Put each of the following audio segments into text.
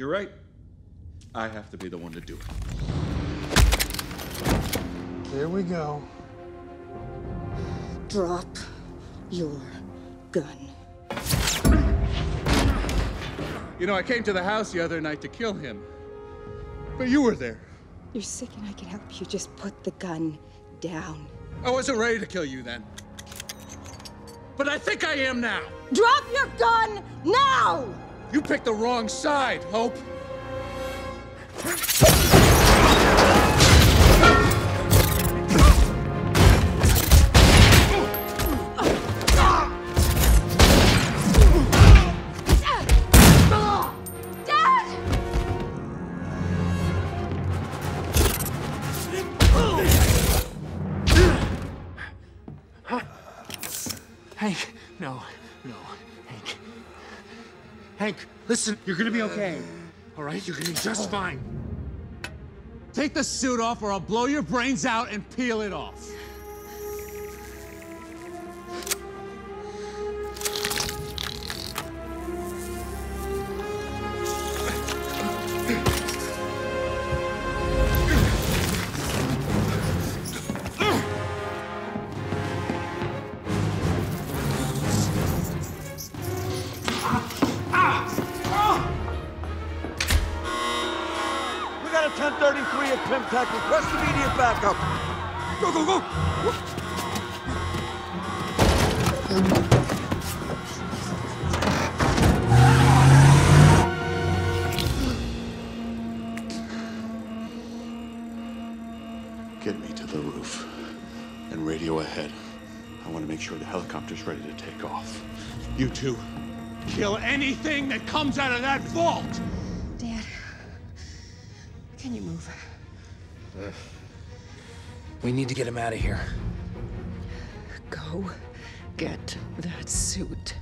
You're right. I have to be the one to do it. There we go. Drop your gun. You know, I came to the house the other night to kill him, but you were there. You're sick and I can help you. Just put the gun down. I wasn't ready to kill you then, but I think I am now. Drop your gun now! You picked the wrong side, Hope. Hank, no, Hank. Hank, listen, you're gonna be okay, all right? You're gonna be just fine. Take the suit off or I'll blow your brains out and peel it off. We got a 1033 at Pym-Tech. Request immediate backup. Go, go, go! Get me to the roof and radio ahead. I want to make sure the helicopter's ready to take off. You two, kill anything that comes out of that vault! Dad, can you move? We need to get him out of here. Go get that suit.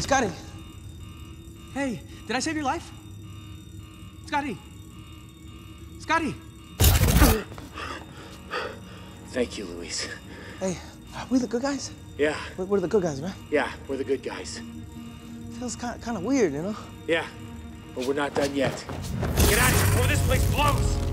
Scotty. Hey, did I save your life? Scotty. Scotty. Thank you, Luis. Hey, are we the good guys? Yeah. We're the good guys, man. Yeah, we're the good guys. Feels kind of weird, you know? Yeah, but we're not done yet. Get out of here before this place blows!